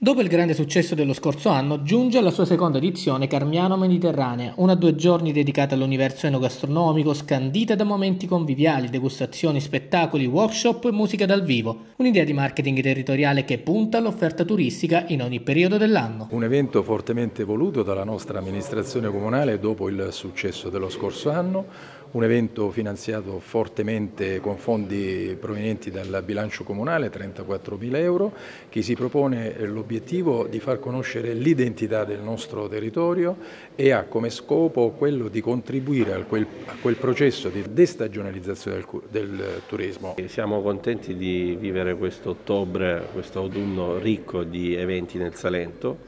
Dopo il grande successo dello scorso anno, giunge alla sua seconda edizione Carmiano Mediterranea, una 2 giorni dedicata all'universo enogastronomico, scandita da momenti conviviali, degustazioni, spettacoli, workshop e musica dal vivo. Un'idea di marketing territoriale che punta all'offerta turistica in ogni periodo dell'anno. Un evento fortemente voluto dalla nostra amministrazione comunale dopo il successo dello scorso anno, un evento finanziato fortemente con fondi provenienti dal bilancio comunale, 34.000 euro, che si propone l'obiettivo di far conoscere l'identità del nostro territorio e ha come scopo quello di contribuire a quel processo di destagionalizzazione del turismo. Siamo contenti di vivere questo ottobre, questo autunno ricco di eventi nel Salento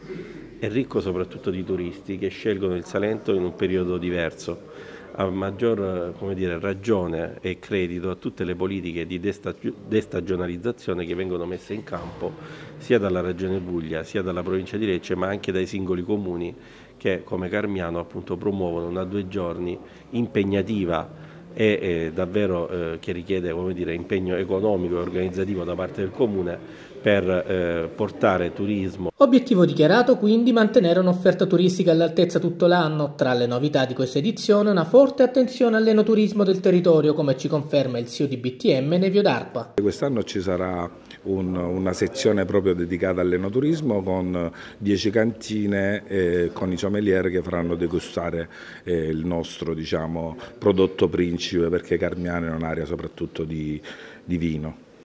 e ricco soprattutto di turisti che scelgono il Salento in un periodo diverso. Ha maggior, ragione e credito a tutte le politiche di destagionalizzazione che vengono messe in campo sia dalla Regione Puglia, sia dalla provincia di Lecce, ma anche dai singoli comuni che, come Carmiano, appunto promuovono una 2 giorni impegnativa e davvero che richiede impegno economico e organizzativo da parte del comune per portare turismo. Obiettivo dichiarato quindi mantenere un'offerta turistica all'altezza tutto l'anno. Tra le novità di questa edizione una forte attenzione all'enoturismo del territorio, come ci conferma il CEO di BTM Nevio d'Arpa. Quest'anno ci sarà una sezione proprio dedicata all'enoturismo con 10 cantine con i sommelier che faranno degustare il nostro prodotto principe, perché Carmiano è un'area soprattutto di vino.